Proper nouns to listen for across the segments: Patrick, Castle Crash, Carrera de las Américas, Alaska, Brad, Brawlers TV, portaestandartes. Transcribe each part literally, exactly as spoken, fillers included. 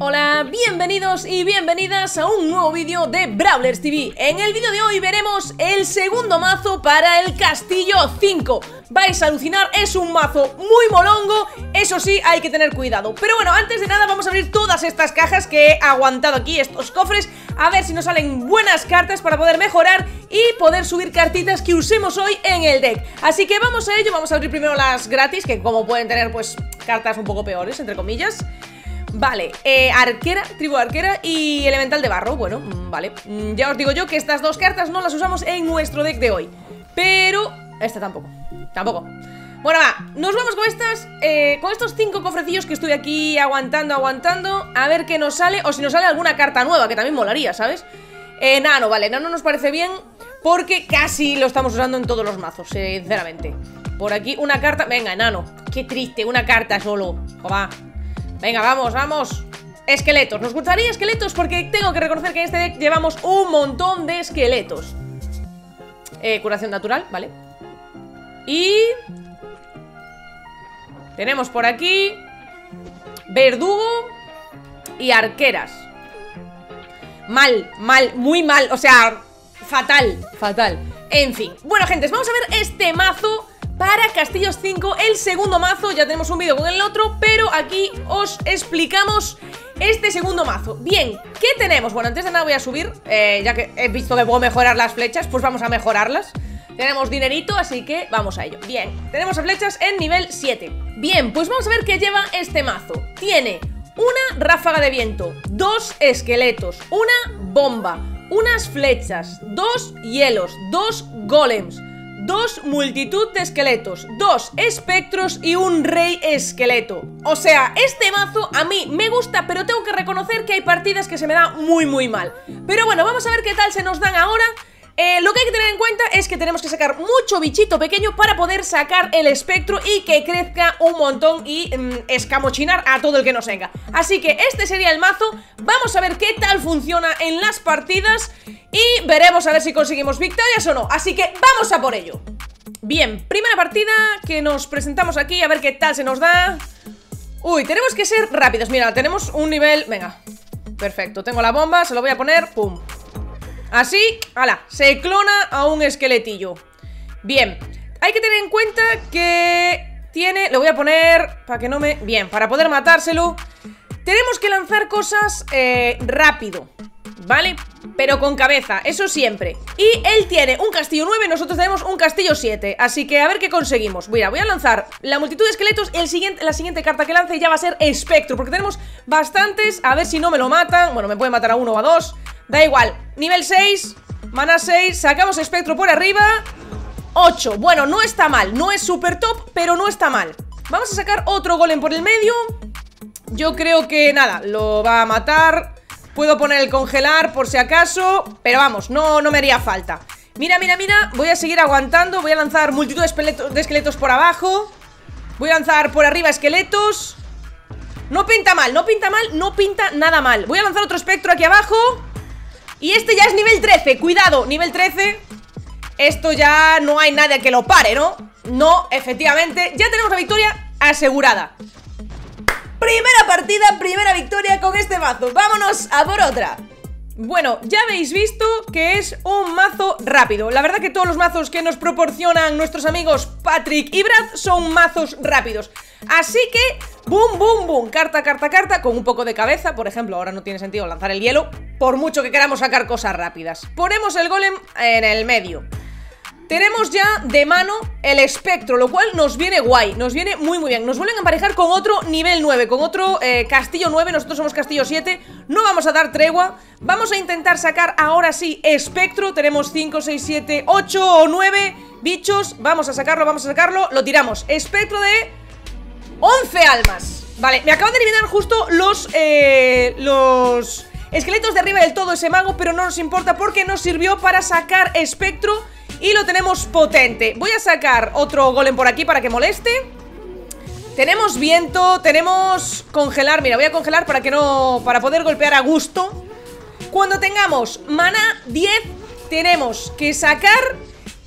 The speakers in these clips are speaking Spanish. Hola, bienvenidos y bienvenidas a un nuevo vídeo de Brawlers T V. En el vídeo de hoy veremos el segundo mazo para el Castillo cinco. Vais a alucinar, es un mazo muy molongo, eso sí, hay que tener cuidado. Pero bueno, antes de nada vamos a abrir todas estas cajas que he aguantado aquí, estos cofres, a ver si nos salen buenas cartas para poder mejorar y poder subir cartitas que usemos hoy en el deck. Así que vamos a ello, vamos a abrir primero las gratis, que como pueden tener pues cartas un poco peores, entre comillas. Vale, eh, arquera, tribu arquera y elemental de barro, bueno, vale. Ya os digo yo que estas dos cartas no las usamos en nuestro deck de hoy. Pero esta tampoco, tampoco. Bueno, va, nos vamos con estas, eh, con estos cinco cofrecillos que estoy aquí aguantando, aguantando. A ver qué nos sale, o si nos sale alguna carta nueva, que también molaría, ¿sabes? Eh, nada, no, vale, no, no nos parece bien porque casi lo estamos usando en todos los mazos, eh, sinceramente. Por aquí una carta, venga, enano, qué triste, una carta solo, va. Venga, vamos, vamos. Esqueletos, nos gustaría esqueletos porque tengo que reconocer que en este deck llevamos un montón de esqueletos. eh, Curación natural, vale. Y tenemos por aquí verdugo y arqueras. Mal, mal, muy mal, o sea, fatal, fatal. En fin, bueno, gente, vamos a ver este mazo para Castillos cinco, el segundo mazo. Ya tenemos un vídeo con el otro, pero aquí os explicamos este segundo mazo. Bien, ¿qué tenemos? Bueno, antes de nada voy a subir, eh, ya que he visto que puedo mejorar las flechas, pues vamos a mejorarlas. Tenemos dinerito, así que vamos a ello. Bien, tenemos a flechas en nivel siete. Bien, pues vamos a ver qué lleva este mazo. Tiene una ráfaga de viento, dos esqueletos, una bomba, unas flechas, dos hielos, dos golems, dos multitud de esqueletos, dos espectros y un rey esqueleto. O sea, este mazo a mí me gusta, pero tengo que reconocer que hay partidas que se me da muy muy mal. Pero bueno, vamos a ver qué tal se nos dan ahora. eh, Lo que hay que tener en cuenta es que tenemos que sacar mucho bichito pequeño para poder sacar el espectro y que crezca un montón y mm, escamochinar a todo el que nos venga. Así que este sería el mazo. Vamos a ver qué tal funciona en las partidas y veremos a ver si conseguimos victorias o no. Así que vamos a por ello. Bien, primera partida que nos presentamos aquí, a ver qué tal se nos da. Uy, tenemos que ser rápidos. Mira, tenemos un nivel, venga, perfecto, tengo la bomba, se lo voy a poner, pum. Así, ala, se clona a un esqueletillo. Bien, hay que tener en cuenta que tiene, lo voy a poner para que no me, bien, para poder matárselo tenemos que lanzar cosas eh, rápido, ¿vale? Pero con cabeza, eso siempre. Y él tiene un castillo nueve, nosotros tenemos un castillo siete, así que a ver qué conseguimos. Mira, voy a lanzar la multitud de esqueletos. El siguiente, la siguiente carta que lance ya va a ser espectro, porque tenemos bastantes. A ver si no me lo matan, bueno, me puede matar a uno o a dos, da igual. Nivel seis, mana seis, sacamos espectro por arriba, ocho, bueno, no está mal, no es super top, pero no está mal. Vamos a sacar otro golem por el medio. Yo creo que nada, lo va a matar. Puedo poner el congelar por si acaso, pero vamos, no, no me haría falta. Mira, mira, mira, voy a seguir aguantando. Voy a lanzar multitud de esqueletos, de esqueletos por abajo. Voy a lanzar por arriba esqueletos. No pinta mal, no pinta mal, no pinta nada mal. Voy a lanzar otro espectro aquí abajo. Y este ya es nivel trece, cuidado, nivel trece. Esto ya no hay nadie que lo pare, ¿no? No, efectivamente, ya tenemos la victoria asegurada. Primera partida, primera victoria con este mazo. Vámonos a por otra. Bueno, ya habéis visto que es un mazo rápido. La verdad que todos los mazos que nos proporcionan nuestros amigos Patrick y Brad son mazos rápidos. Así que, boom, boom, boom, carta, carta, carta, con un poco de cabeza. Por ejemplo, ahora no tiene sentido lanzar el hielo, por mucho que queramos sacar cosas rápidas. Ponemos el golem en el medio. Tenemos ya de mano el espectro, lo cual nos viene guay, nos viene muy muy bien. Nos vuelven a emparejar con otro nivel nueve, con otro eh, castillo nueve, nosotros somos castillo siete. No vamos a dar tregua, vamos a intentar sacar ahora sí espectro. Tenemos cinco, seis, siete, ocho o nueve bichos, vamos a sacarlo, vamos a sacarlo. Lo tiramos, espectro de once almas. Vale, me acaban de eliminar justo los, eh, los esqueletos de arriba del todo ese mago, pero no nos importa porque nos sirvió para sacar espectro. Y lo tenemos potente. Voy a sacar otro golem por aquí para que moleste. Tenemos viento, tenemos congelar. Mira, voy a congelar para que no, para poder golpear a gusto. Cuando tengamos mana diez, tenemos que sacar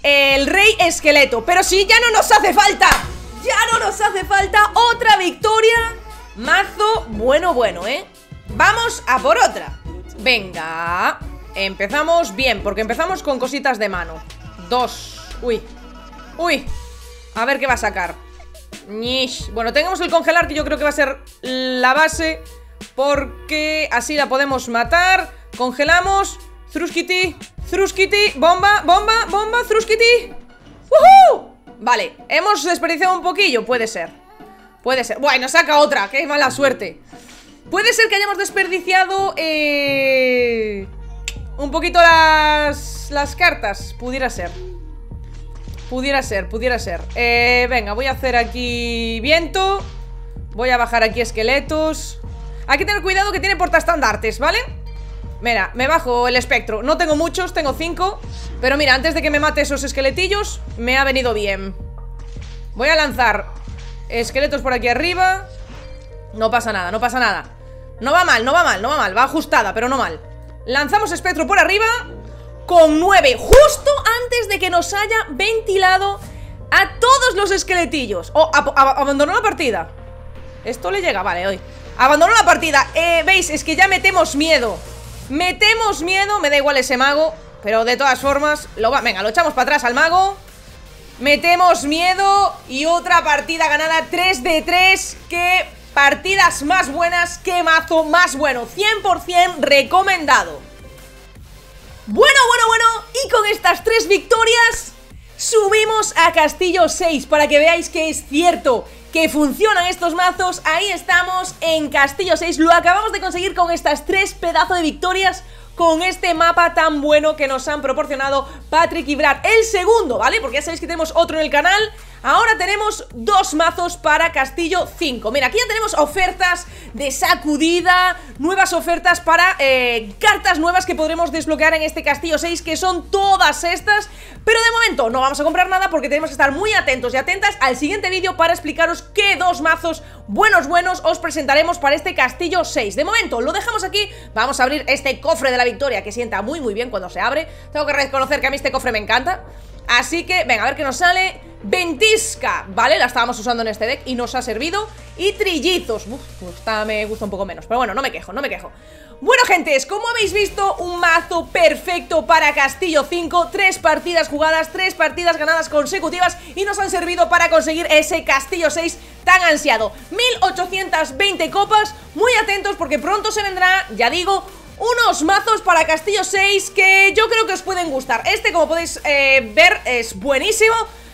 el rey esqueleto. Pero si ya no nos hace falta, ya no nos hace falta. Otra victoria. Mazo bueno, bueno, ¿eh? Vamos a por otra. Venga. Empezamos bien, porque empezamos con cositas de mano. Dos. Uy. Uy. A ver qué va a sacar. Nish. Bueno, tenemos el congelar, que yo creo que va a ser la base, porque así la podemos matar. Congelamos. Thruskity. Thruskity. Bomba, bomba, bomba. Thruskity. ¡Woohoo! Vale, hemos desperdiciado un poquillo. Puede ser. Puede ser. Bueno, saca otra. Qué mala suerte. Puede ser que hayamos desperdiciado eh... un poquito las, las cartas. Pudiera ser. Pudiera ser, pudiera ser. eh, Venga, voy a hacer aquí viento. Voy a bajar aquí esqueletos. Hay que tener cuidado que tiene portaestandartes, ¿vale? Mira, me bajo el espectro. No tengo muchos, tengo cinco. Pero mira, antes de que me mate esos esqueletillos, me ha venido bien. Voy a lanzar esqueletos por aquí arriba. No pasa nada, no pasa nada. No va mal, no va mal, no va mal. Va ajustada, pero no mal. Lanzamos espectro por arriba. Con nueve, justo antes de que nos haya ventilado a todos los esqueletillos. Oh, ab ab abandonó la partida. Esto le llega, vale, hoy. Abandonó la partida, eh, veis, es que ya metemos miedo. Metemos miedo, me da igual ese mago. Pero de todas formas, lo va... venga, lo echamos para atrás al mago. Metemos miedo. Y otra partida ganada, tres de tres. Qué partidas más buenas, qué mazo más bueno. cien por cien recomendado. Bueno, bueno, bueno. Y con estas tres victorias subimos a Castillo seis, para que veáis que es cierto que funcionan estos mazos. Ahí estamos en Castillo seis. Lo acabamos de conseguir con estas tres pedazos de victorias, con este mapa tan bueno que nos han proporcionado Patrick y Brad. El segundo, ¿vale? Porque ya sabéis que tenemos otro en el canal. Ahora tenemos dos mazos para Castillo cinco. Mira, aquí ya tenemos ofertas de sacudida, nuevas ofertas para eh, cartas nuevas que podremos desbloquear en este Castillo seis, que son todas estas. Pero de momento no vamos a comprar nada, porque tenemos que estar muy atentos y atentas al siguiente vídeo para explicaros qué dos mazos buenos buenos os presentaremos para este Castillo seis. De momento lo dejamos aquí. Vamos a abrir este cofre de la victoria, que sienta muy muy bien cuando se abre. Tengo que reconocer que a mí este cofre me encanta. Así que, venga, a ver qué nos sale. Ventisca, ¿vale? La estábamos usando en este deck y nos ha servido. Y trillizos, uf, gusta, me gusta un poco menos. Pero bueno, no me quejo, no me quejo. Bueno, gentes, como habéis visto, un mazo perfecto para Castillo cinco. Tres partidas jugadas, tres partidas ganadas consecutivas, y nos han servido para conseguir ese Castillo seis tan ansiado. mil ochocientas veinte copas. Muy atentos, porque pronto se vendrá, ya digo, unos mazos para Castillo seis que yo creo que os pueden gustar. Este, como podéis eh, ver, es buenísimo.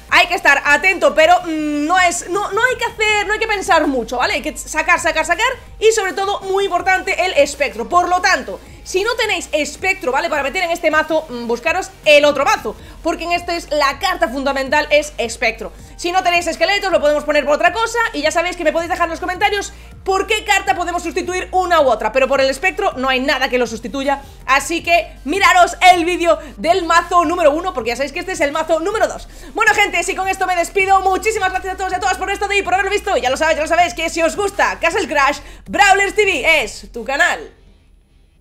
Hay que estar atento, pero mmm, no es no, no hay que hacer, no hay que pensar mucho, ¿vale? Hay que sacar, sacar, sacar. Y sobre todo, muy importante, el espectro. Por lo tanto, si no tenéis espectro, ¿vale?, para meter en este mazo, mmm, buscaros el otro mazo, porque en este es la carta fundamental, es espectro. Si no tenéis esqueletos, lo podemos poner por otra cosa. Y ya sabéis que me podéis dejar en los comentarios por qué carta podemos sustituir una u otra, pero por el espectro no hay nada que lo sustituya. Así que miraros el vídeo del mazo número uno, porque ya sabéis que este es el mazo número dos. Bueno, gente, si con esto me despido, muchísimas gracias a todos y a todas por esto de y por haberlo visto. Ya lo sabéis, ya lo sabéis, que si os gusta Castle Crash, Brawlers T V es tu canal.